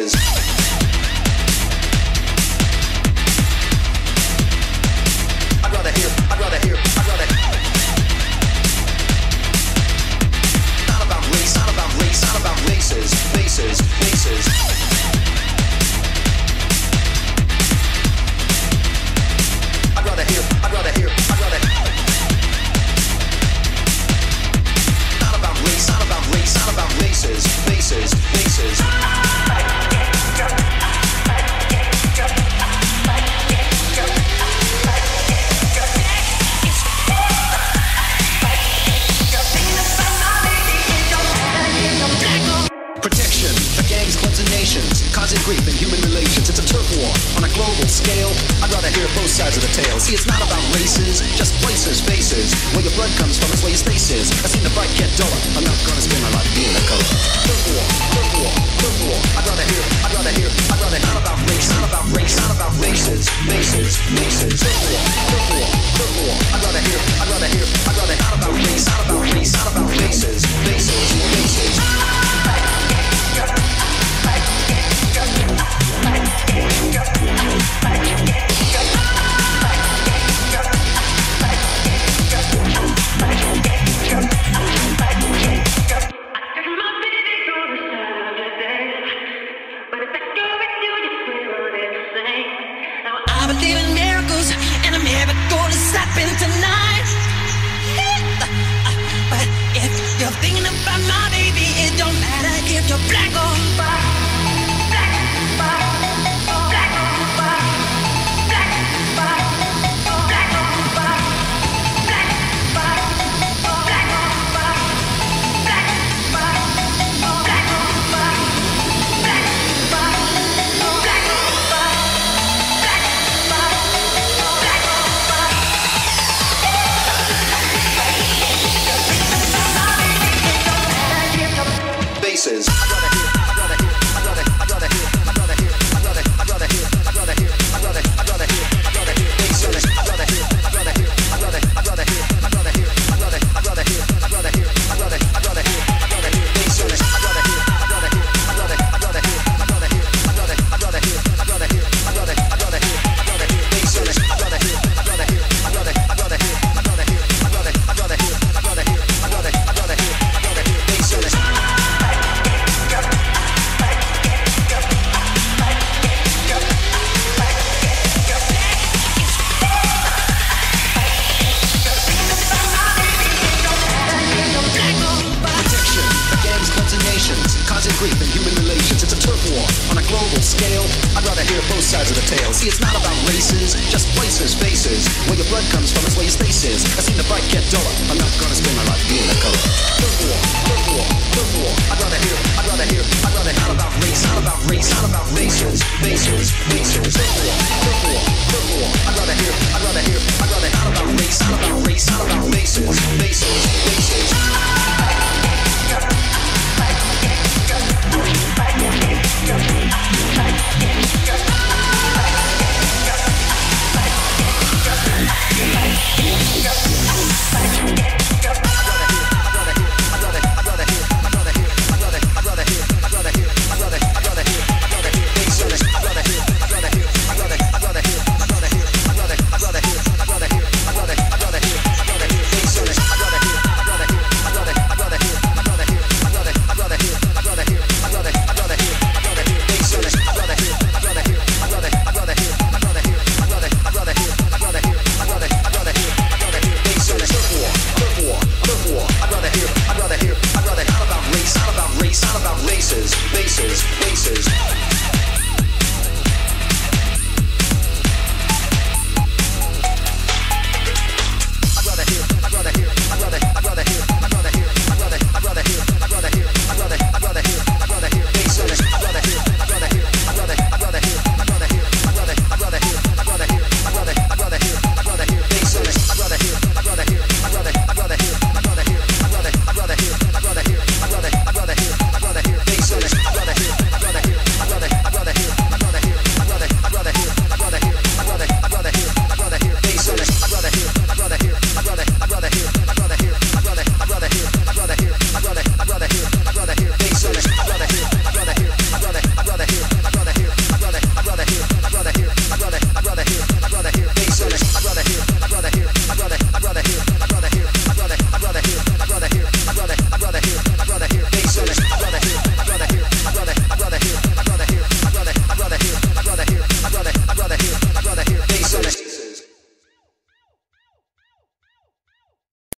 boxes. Grief in human relations, it's a turf war on a global scale. I'd rather hear both sides of the tale. See, it's not about races, just places, faces. Where your blood comes from is where your space is. I've seen the fight get duller. I'm not gonna spend my life being a color. Turf war, turf war, turf war. I'd rather hear, I'd rather hear, I'd rather hear. Not about race, not about race, not about races, faces, faces. Turf war, turf war, turf war. I'd rather hear, I'd rather hear, I'd rather. Not about race, not about race, not about races, faces, faces. I believe in miracles, and I'm never gonna stop it tonight. But if you're thinking about my baby, it don't matter if you're black or white. Faces. Grief in human relations, it's a turf war on a global scale. I'd rather hear both sides of the tale. See, it's not about races, just places, faces. Where your blood comes from is where your space is. I've seen the fight get duller. I'm not gonna spend my life being a color. Turf war.